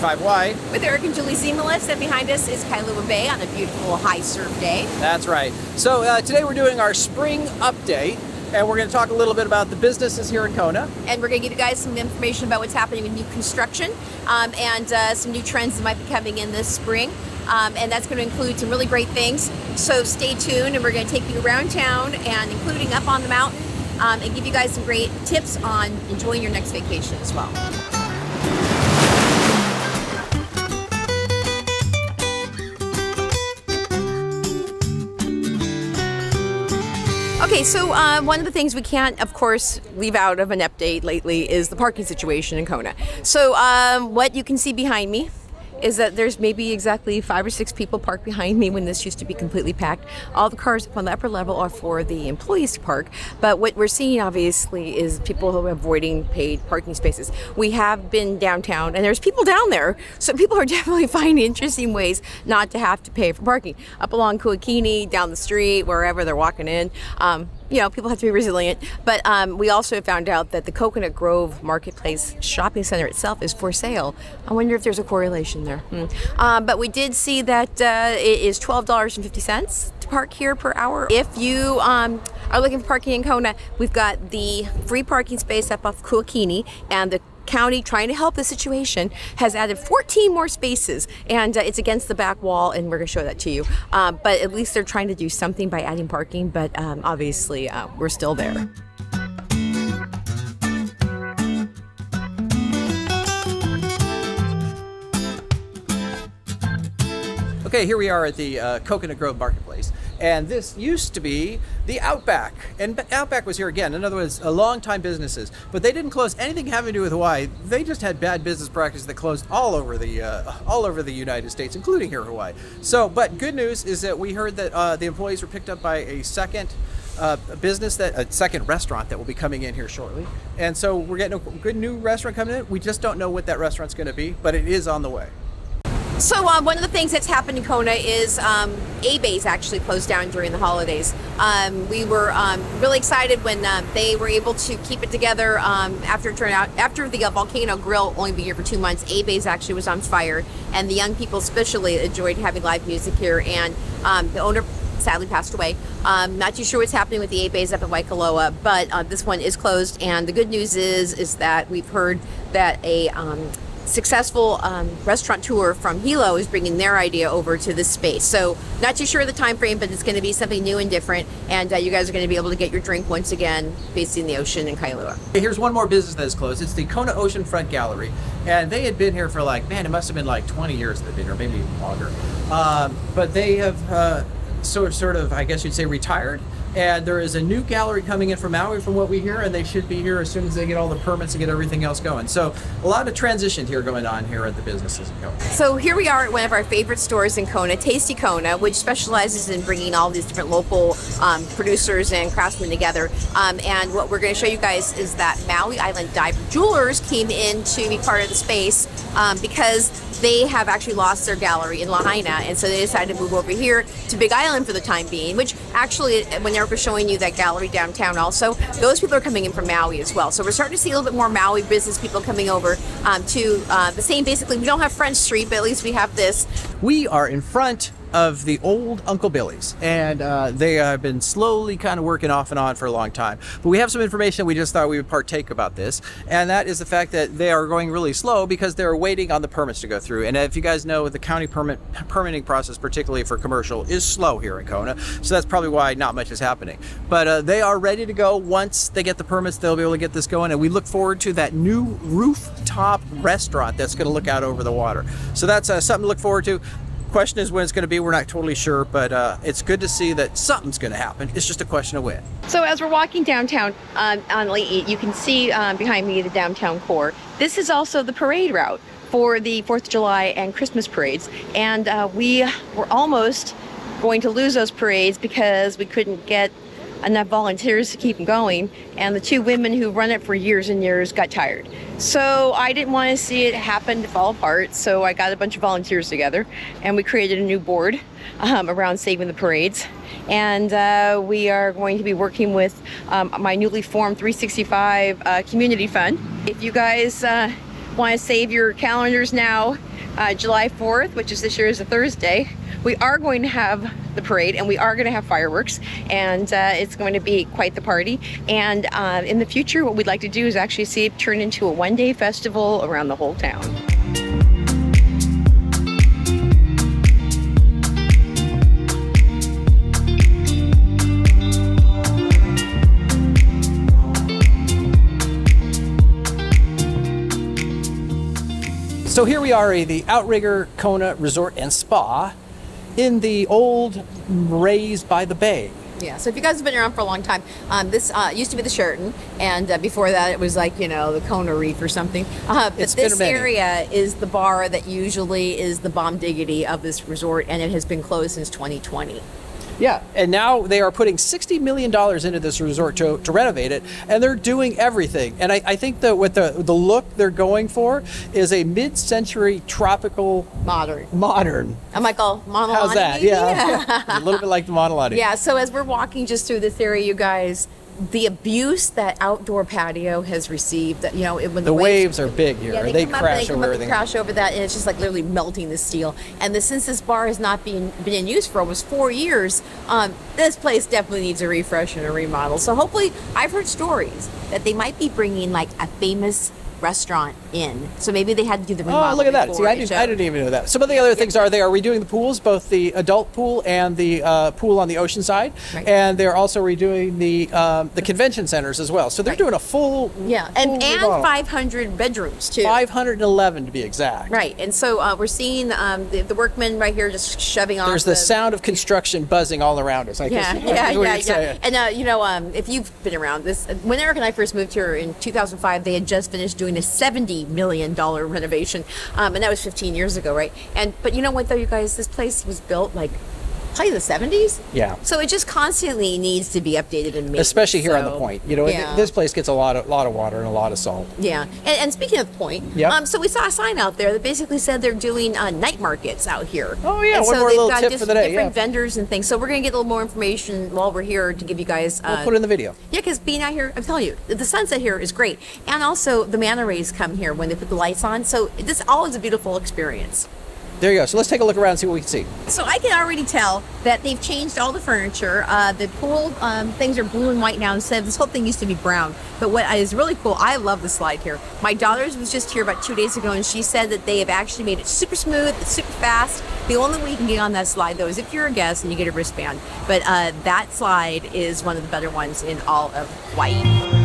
55 wide. With Eric and Julie Ziemelis, and behind us is Kailua Bay on a beautiful high surf day. That's right. So today we're doing our spring update, and we're going to talk a little bit about the businesses here in Kona. And we're going to give you guys some information about what's happening with new construction and some new trends that might be coming in this spring. And that's going to include some really great things. So stay tuned, and we're going to take you around town and including up on the mountain and give you guys some great tips on enjoying your next vacation as well. Okay, so one of the things we can't, of course, leave out of an update lately is the parking situation in Kona. So what you can see behind me is that there's maybe exactly 5 or 6 people parked behind me when this used to be completely packed. All the cars up on the upper level are for the employees to park, but what we're seeing obviously is people who are avoiding paid parking spaces. We have been downtown and there's people down there, so people are definitely finding interesting ways not to have to pay for parking. Up along Kuakini, down the street, wherever they're walking in. You know, people have to be resilient, but we also found out that the Coconut Grove Marketplace Shopping Center itself is for sale. I wonder if there's a correlation there. But we did see that it is $12.50 to park here per hour. If you are looking for parking in Kona, we've got the free parking space up off Kuakini, and the county, trying to help the situation, has added 14 more spaces, and it's against the back wall, and we're going to show that to you. But at least they're trying to do something by adding parking, but obviously we're still there. Okay, here we are at the Coconut Grove Marketplace, and this used to be the Outback, and Outback was here again. In other words, a long-time businesses, but they didn't close anything having to do with Hawaii. They just had bad business practices that closed all over the United States, including here in Hawaii. So, but good news is that we heard that the employees were picked up by a second business, a second restaurant that will be coming in here shortly. And so we're getting a good new restaurant coming in. We just don't know what that restaurant's going to be, but it is on the way. So one of the things that's happened in Kona is A Bay's actually closed down during the holidays. We were really excited when they were able to keep it together after it turned out, after the Volcano Grill only being here for 2 months, A Bay's actually was on fire, and the young people especially enjoyed having live music here, and the owner sadly passed away. Not too sure what's happening with the A Bay's up at Waikoloa, but this one is closed, and the good news is that we've heard that a successful restaurateur from Hilo is bringing their idea over to this space. So not too sure of the time frame, but it's going to be something new and different, and you guys are going to be able to get your drink once again facing the ocean in Kailua. Here's one more business that is closed. It's the Kona Oceanfront Gallery, and they had been here for like, man, it must have been like 20 years they've been here, maybe even longer. But they have sort of, I guess you'd say, retired. And there is a new gallery coming in from Maui from what we hear, and they should be here as soon as they get all the permits and get everything else going. So a lot of transition here going on here at the businesses in Kona. So here we are at one of our favorite stores in Kona, Tasty Kona, which specializes in bringing all these different local producers and craftsmen together. And what we're going to show you guys is that Maui Island Diver Jewelers came in to be part of the space because they have actually lost their gallery in Lahaina, and so they decided to move over here to Big Island for the time being, which actually, when Eric was showing you that gallery downtown also, those people are coming in from Maui as well. So we're starting to see a little bit more Maui business people coming over to the same, basically, we don't have French Street, but at least we have this. We are in front of the old Uncle Billy's, and they have been slowly kind of working off and on for a long time. But we have some information we just thought we would partake about this, and that is the fact that they are going really slow because they're waiting on the permits to go through. And if you guys know, the county permitting process, particularly for commercial, is slow here in Kona, so that's probably why not much is happening. But they are ready to go. Once they get the permits, they'll be able to get this going, and we look forward to that new rooftop restaurant that's going to look out over the water. So that's something to look forward to. Question is when it's going to be. We're not totally sure, but it's good to see that something's going to happen. It's just a question of when. So as we're walking downtown on Ali'i, you can see behind me the downtown core. This is also the parade route for the 4th of July and Christmas parades, and we were almost going to lose those parades because we couldn't get enough volunteers to keep them going, and the two women who run it for years and years got tired. So I didn't want to see it happen to fall apart, so I got a bunch of volunteers together, and we created a new board around saving the parades, and we are going to be working with my newly formed 365 community fund. If you guys want to save your calendars now. July 4th, which is this year is a Thursday, we are going to have the parade and we are going to have fireworks, and it's going to be quite the party. And in the future, what we'd like to do is actually see it turn into a one-day festival around the whole town. So here we are at the Outrigger Kona Resort and Spa in the old Rays by the Bay. Yeah, so if you guys have been around for a long time, this used to be the Sheraton, and before that it was like, you know, the Kona Reef or something. But this area is the bar that usually is the bomb diggity of this resort, and it has been closed since 2020. Yeah, and now they are putting $60 million into this resort to renovate it, and they're doing everything. And I think that with the look they're going for is a mid-century tropical modern. I'm like, oh, Monolani. How's that? Yeah. A little bit like the Monolani. Yeah. So as we're walking just through this area, you guys, the abuse that outdoor patio has received, that, you know, when the waves are big here, yeah, they crash over everything. They crash over that, and it's just like literally melting the steel. And since this bar has not been in use for almost 4 years, this place definitely needs a refresh and a remodel. So hopefully, I've heard stories that they might be bringing like a famous restaurant in, so maybe they had to do the remodel. Oh, look at that! See, I didn't even know that. Some of the other things are they are redoing the pools, both the adult pool and the pool on the ocean side, right. And they're also redoing the convention centers as well. So they're doing a full and 500 bedrooms too, 511 to be exact. Right, and so we're seeing the workmen right here just shoving on. There's the sound of construction buzzing all around us. I guess. And you know, if you've been around this, when Eric and I first moved here in 2005, they had just finished doing a $70 million renovation, and that was 15 years ago, right? But you know what though, you guys, this place was built like probably the 70s. Yeah. So it just constantly needs to be updated and made. Especially here on the point, you know, this place gets a lot of water and a lot of salt. Yeah. And speaking of the point, so we saw a sign out there that basically said they're doing night markets out here. Oh yeah. One more little tip for the day. Different vendors and things. So we're gonna get a little more information while we're here to give you guys. We'll put in the video. Yeah, because being out here, I'm telling you, the sunset here is great, and also the manta rays come here when they put the lights on. So this all is a beautiful experience. There you go. So let's take a look around and see what we can see. So I can already tell that they've changed all the furniture. The pool things are blue and white now instead of, this whole thing used to be brown. But what is really cool, I love the slide here. My daughter was just here about 2 days ago, and she said that they have actually made it super smooth, it's super fast. The only way you can get on that slide though is if you're a guest and you get a wristband. But that slide is one of the better ones in all of Hawaii.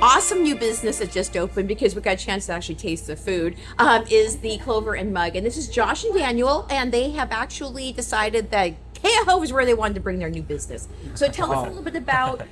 Awesome new business that just opened, because we got a chance to actually taste the food, is the Clover and Mug. And this is Josh and Daniel, and they have actually decided that Keahoe is where they wanted to bring their new business. So tell us a little bit about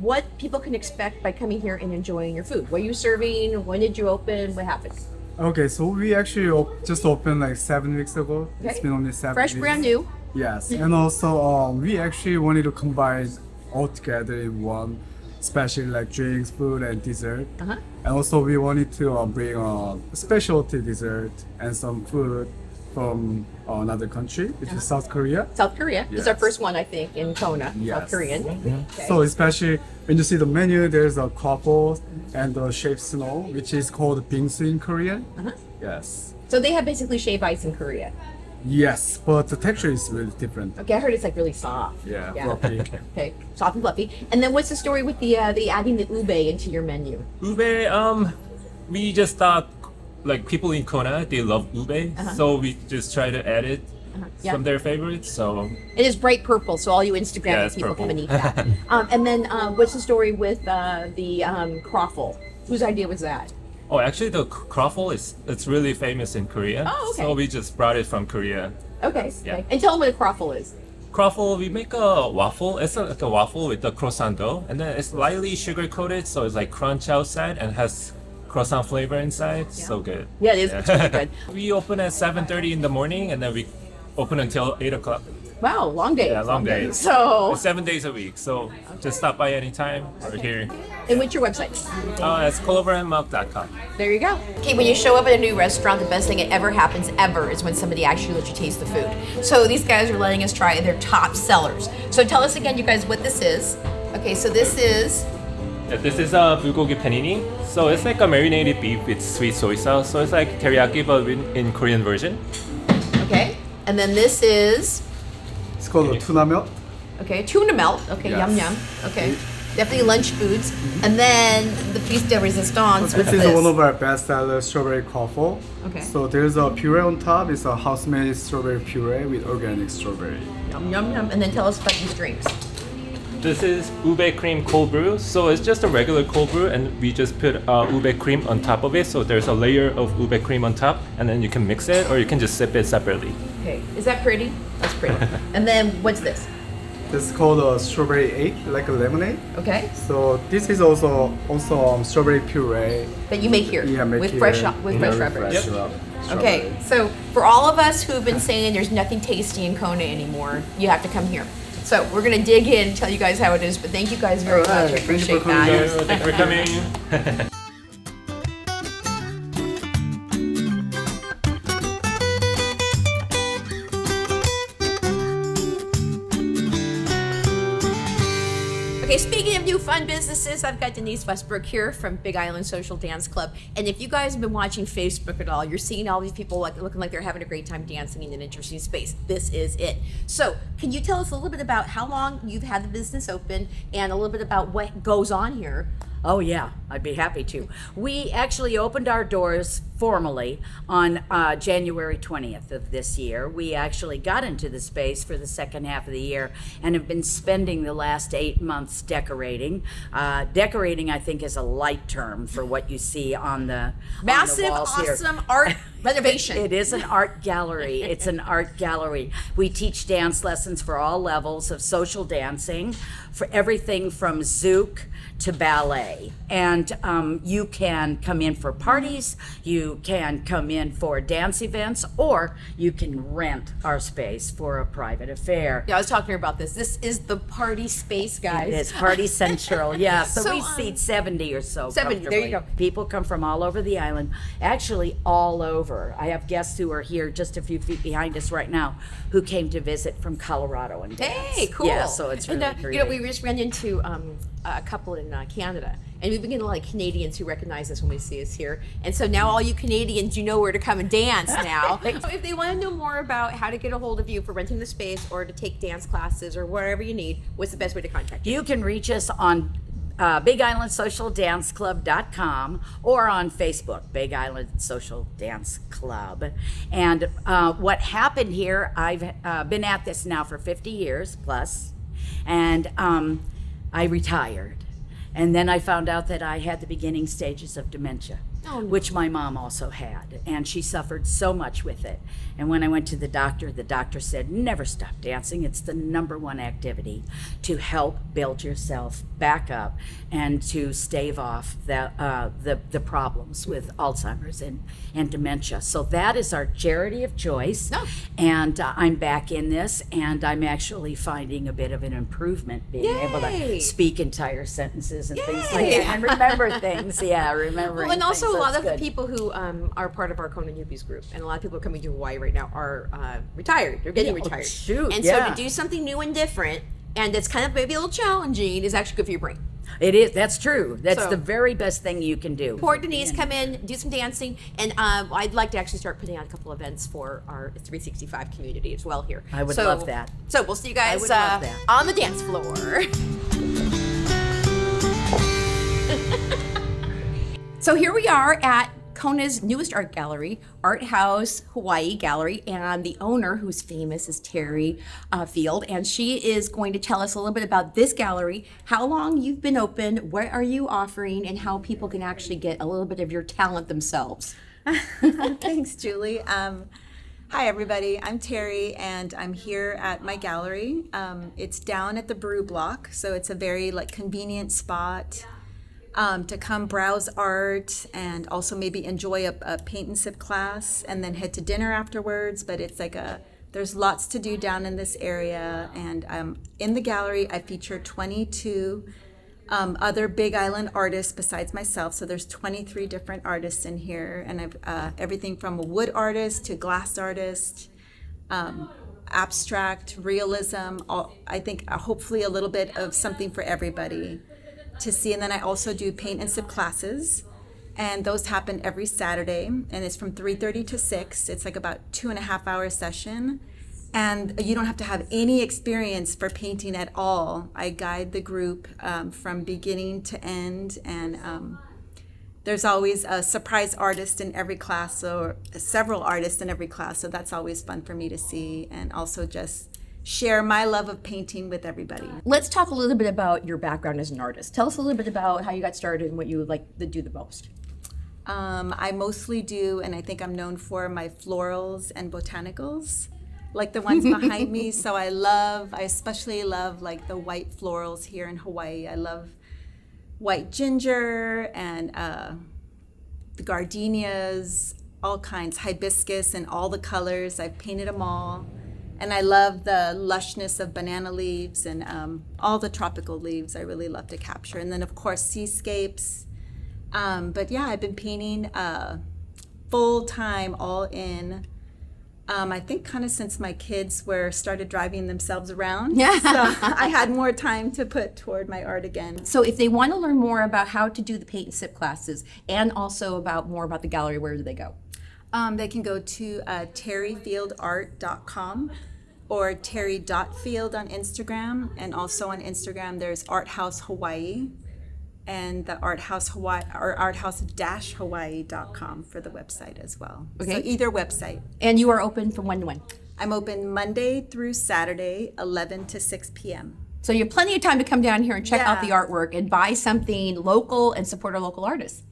what people can expect by coming here and enjoying your food. What are you serving? When did you open? What happened? Okay, so we actually just opened like 7 weeks ago. Okay. It's been only 7 weeks. Fresh, brand new. Yes, and also we actually wanted to combine all together in one. Especially like drinks, food, and dessert. And also we wanted to bring specialty dessert and some food from another country, which is South Korea. South Korea, yes. It's our first one, I think, in Kona, South Korean. So especially when you see the menu, there's a croffle and the shaved snow, which is called bingsu in Korean. Yes. So they have basically shaved ice in Korea. Yes, but the texture is really different. Okay, I heard it's like really soft. Yeah, fluffy. Okay, soft and fluffy. And then what's the story with the adding the ube into your menu? Ube, we just thought like people in Kona, they love ube, so we just try to add it from their favorites. So it is bright purple, so all you Instagram people come and eat that. And then what's the story with the croffle? Whose idea was that? Oh, actually, the croffle it's really famous in Korea. Oh, okay. So we just brought it from Korea. Okay. Yeah. And tell them what a croffle is. Croffle, we make a waffle. It's like a waffle with the croissant dough, and then it's lightly sugar coated, so it's like crunch outside and has croissant flavor inside. Yeah. So good. Yeah, it is really good. We open at 7:30 in the morning, and then we open until 8 o'clock. Wow, long days. Yeah, long days. So 7 days a week. So just stop by anytime. We're here. And what's your website? It's cloverandmilk.com. There you go. Okay, when you show up at a new restaurant, the best thing that ever happens is when somebody actually lets you taste the food. So these guys are letting us try their top sellers. So tell us again, you guys, what this is. Okay, so this is... Yeah, this is a bulgogi panini. So it's like a marinated beef with sweet soy sauce. So it's like teriyaki, but in Korean version. Okay, and then this is... It's called a tuna melt. Okay, tuna melt. Okay, yes. Yum yum. Okay, definitely lunch foods. And then the piece de resistance. So this is one of our best sellers, strawberry croffle. Okay. So there's a puree on top. It's a house-made strawberry puree with organic strawberry. Yum yum yum. And then tell us about these drinks. This is ube cream cold brew. So it's just a regular cold brew, and we just put ube cream on top of it. So there's a layer of ube cream on top, and then you can mix it, or you can just sip it separately. Okay. Is that pretty? That's pretty. And then what's this? This is called a strawberry egg, like a lemonade. Okay. So this is also strawberry puree that you make here. Yeah, with fresh strawberries. Okay. So for all of us who've been saying there's nothing tasty in Kona anymore, you have to come here. So we're gonna dig in and tell you guys how it is. But thank you guys very much. I appreciate that. Thank you for coming. Thank you for coming. Speaking of new fun businesses, I've got Denise Westbrook here from Big Island Social Dance Club. And if you guys have been watching Facebook at all, you're seeing all these people looking like they're having a great time dancing in an interesting space. This is it. So can you tell us a little bit about how long you've had the business open and a little bit about what goes on here? Oh yeah, I'd be happy to. We actually opened our doors formally on January 20th of this year. We actually got into the space for the second half of the year and have been spending the last 8 months decorating. Decorating, I think, is a light term for what you see on the massive, awesome art renovation. It is an art gallery. It's an art gallery. We teach dance lessons for all levels of social dancing, for everything from zouk to ballet. And you can come in for parties, you can come in for dance events, or you can rent our space for a private affair. Yeah, I was talking about this. This is the party space, guys. It is party central, yeah. So we seat 70 or so. 70, there you go. People come from all over the island, actually all over. I have guests who are here just a few feet behind us right now who came to visit from Colorado and dance. Hey, cool. Yeah, so it's really great. You know, we just ran into a couple in Canada, and we've been getting a lot of Canadians who recognize us when we see us here. And so now all you Canadians, you know where to come and dance now. So if they want to know more about how to get a hold of you for renting the space or to take dance classes or whatever you need, what's the best way to contact you? You can reach us on BigIslandSocialDanceClub.com or on Facebook, Big Island Social Dance Club. And what happened here, I've been at this now for 50 years plus, and I retired, and then I found out that I had the beginning stages of dementia, which my mom also had, and she suffered so much with it. And when I went to the doctor said, never stop dancing. It's the #1 activity to help build yourself back up and to stave off the problems with Alzheimer's and dementia. So that is our charity of choice. And I'm back in this, and I'm actually finding a bit of an improvement being able to speak entire sentences and things like that, and remember things. Yeah, remembering. Well, and also a lot of the people who are part of our Kona Newbies group, and a lot of people coming to Hawaii right now are retired. They're getting retired. Oh, shoot. And so to do something new and different, and that's kind of maybe a little challenging, is actually good for your brain. It is. That's true. That's the very best thing you can do. Poor Denise, come in, do some dancing, and I'd like to actually start putting on a couple events for our 365 community as well here. I would love that. So we'll see you guys on the dance floor. So here we are at Kona's newest art gallery, Art House Hawaii Gallery, and the owner, who's famous, is Terry Field, and she is going to tell us a little bit about this gallery, how long you've been open, what are you offering, and how people can actually get a little bit of your talent themselves. Thanks, Julie. Hi, everybody. I'm Terry, and I'm here at my gallery. It's down at the Brew Block, so it's a very convenient spot. To come browse art and also maybe enjoy a paint and sip class and then head to dinner afterwards. But it's like There's lots to do down in this area, and in the gallery I feature 22 other Big Island artists besides myself. So there's 23 different artists in here, and I've everything from a wood artist to glass artist, abstract, realism, all, I think hopefully a little bit of something for everybody to see. And then I also do paint and sip classes, and those happen every Saturday, and it's from 3:30 to 6. It's like about 2.5 hour session, and you don't have to have any experience for painting at all. I guide the group from beginning to end, and there's always a surprise artist in every class, or several artists in every class, so that's always fun for me to see, and also just share my love of painting with everybody. Let's talk a little bit about your background as an artist. Tell us a little bit about how you got started and what you like to do the most. I mostly do, and I think I'm known for my florals and botanicals, like the ones behind me. So I especially love like the white florals here in Hawaii. I love white ginger and the gardenias, all kinds, hibiscus in all the colors. I've painted them all. And I love the lushness of banana leaves and all the tropical leaves. I really love to capture. And then, of course, seascapes. But yeah, I've been painting full-time, all in, I think kind of since my kids started driving themselves around. Yeah. So I had more time to put toward my art again. So if they want to learn more about how to do the paint and sip classes, and also about more about the gallery, where do they go? They can go to terryfieldart.com or terry.field on Instagram. And also on Instagram, there's Art House Hawaii, and the Art House Hawaii, or arthouse-hawaii.com for the website as well. Okay. So either website. And you are open from when to when? I'm open Monday through Saturday, 11 to 6 p.m. So you have plenty of time to come down here and check out the artwork and buy something local and support our local artists.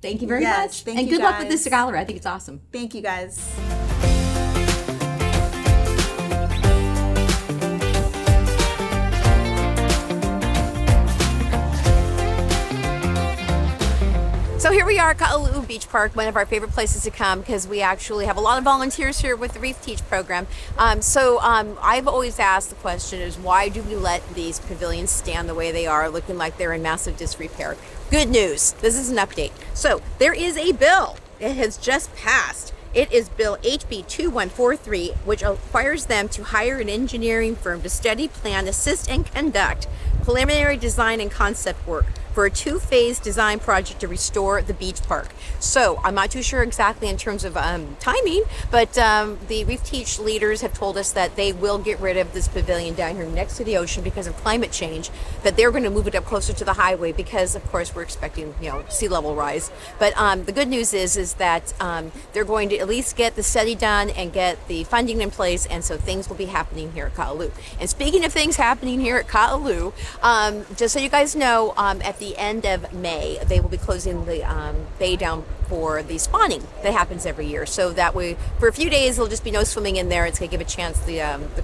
Thank you very much. Thank you, guys. And good luck with this gallery. I think it's awesome. Thank you, guys. So here we are at Kahalu'u Beach Park, one of our favorite places to come because we actually have a lot of volunteers here with the Reef Teach program. I've always asked the question is, why do we let these pavilions stand the way they are, looking like they're in massive disrepair? Good news, this is an update. So there is a bill. It has just passed. It is Bill HB 2143, which requires them to hire an engineering firm to study, plan, assist, and conduct preliminary design and concept work for a two-phase design project to restore the beach park. So I'm not too sure exactly in terms of timing, but the Reef Teach leaders have told us that they will get rid of this pavilion down here next to the ocean because of climate change, that they're going to move it up closer to the highway because, of course, we're expecting, you know, sea level rise. But the good news is that they're going to at least get the study done and get the funding in place, and so things will be happening here at Kahalu'u. And speaking of things happening here at Kahalu'u, just so you guys know, at the end of May, they will be closing the bay down for the spawning that happens every year. So that way, for a few days, there'll just be no swimming in there. It's going to give a chance the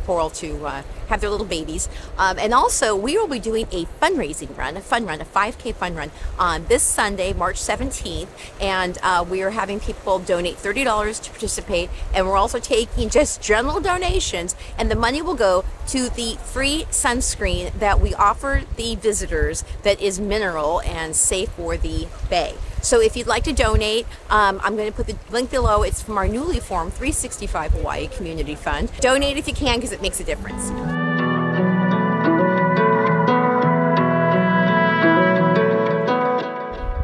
coral to have their little babies. And also, we will be doing a fundraising run, a 5K fun run on this Sunday, March 17th. And we are having people donate $30 to participate. And we're also taking just general donations. And the money will go to the free sunscreen that we offer the visitors that is mineral and safe for the bay. So if you'd like to donate, I'm going to put the link below. It's from our newly formed 365 Hawaii Community Fund. Donate if you can, because it makes a difference.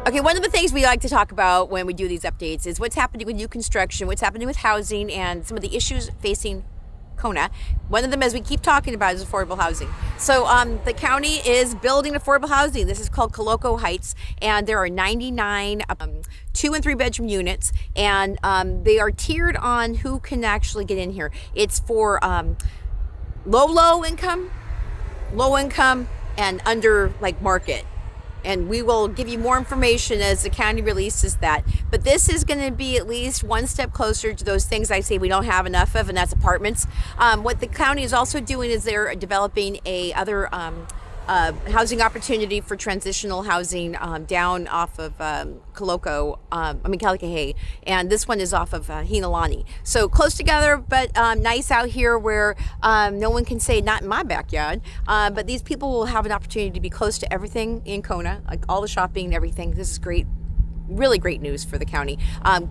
Okay, one of the things we like to talk about when we do these updates is what's happening with new construction, what's happening with housing, and some of the issues facing Kona. One of them, as we keep talking about, is affordable housing. So the county is building affordable housing. This is called Koloko Heights, and there are 99 two and three bedroom units, and they are tiered on who can actually get in here. It's for low income, and under like market. And we will give you more information as the county releases that. But this is going to be at least one step closer to those things I say we don't have enough of, and that's apartments. What the county is also doing is they're developing a other housing opportunity for transitional housing down off of Kalakahe, and this one is off of Hinalani. So close together, but nice out here where no one can say not in my backyard, but these people will have an opportunity to be close to everything in Kona, like all the shopping and everything. This is great. Really great news for the county.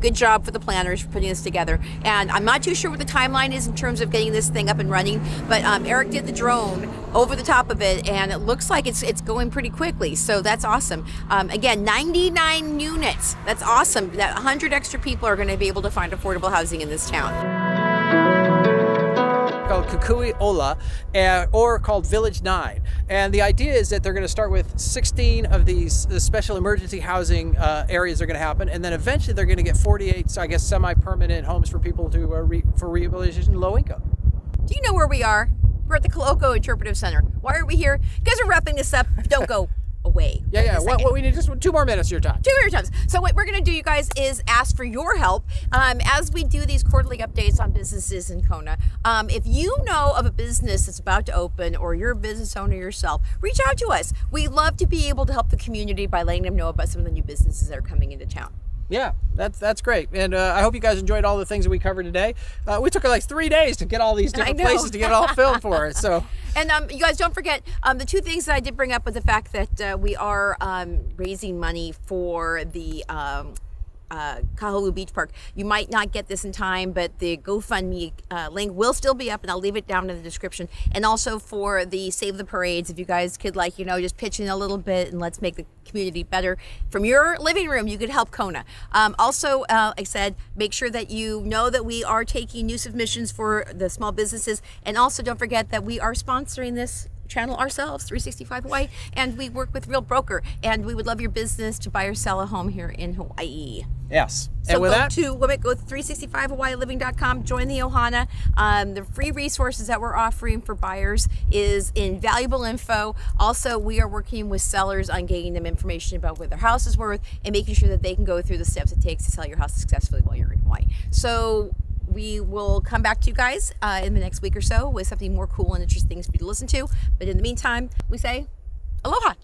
Good job for the planners for putting this together. And I'm not too sure what the timeline is in terms of getting this thing up and running, but Eric did the drone over the top of it, and it looks like it's going pretty quickly, so that's awesome. Again, 99 units. That's awesome. That 100 extra people are going to be able to find affordable housing in this town. Called Kukui Ola, or called Village 9. And the idea is that they're going to start with 16 of these special emergency housing areas are going to happen, and then eventually they're going to get 48, so I guess, semi-permanent homes for people to, for rehabilitation, low income. Do you know where we are? We're at the Kaloko Interpretive Center. Why are we here? Because we're wrapping this up. Don't go. Away. Yeah, yeah. What we need is just 2 more minutes of your time. 2 more times. So what we're going to do, you guys, is ask for your help as we do these quarterly updates on businesses in Kona. If you know of a business that's about to open, or you're a business owner yourself, reach out to us. We love to be able to help the community by letting them know about some of the new businesses that are coming into town. Yeah, that's great. And I hope you guys enjoyed all the things that we covered today. We took like 3 days to get all these different places to get it all filmed for us. So. And you guys, don't forget, the 2 things that I did bring up was the fact that we are raising money for the Kahalu'u Beach Park. You might not get this in time, but the GoFundMe link will still be up, and I'll leave it down in the description. And also for the Save the Parades, if you guys could, like, you know, just pitch in a little bit and let's make the community better. From your living room, you could help Kona. Also, like I said, make sure that you know that we are taking new submissions for the small businesses. And also don't forget that we are sponsoring this channel ourselves, 365 Hawaii, and we work with Real Broker, and we would love your business to buy or sell a home here in Hawaii. Yes. So and with that, go to 365hawaiiliving.com, join the Ohana. The free resources that we're offering for buyers is invaluable info. Also, we are working with sellers on getting them information about what their house is worth and making sure that they can go through the steps it takes to sell your house successfully while you're in Hawaii. So we will come back to you guys in the next week or so with something more cool and interesting for you to listen to. But in the meantime, we say aloha.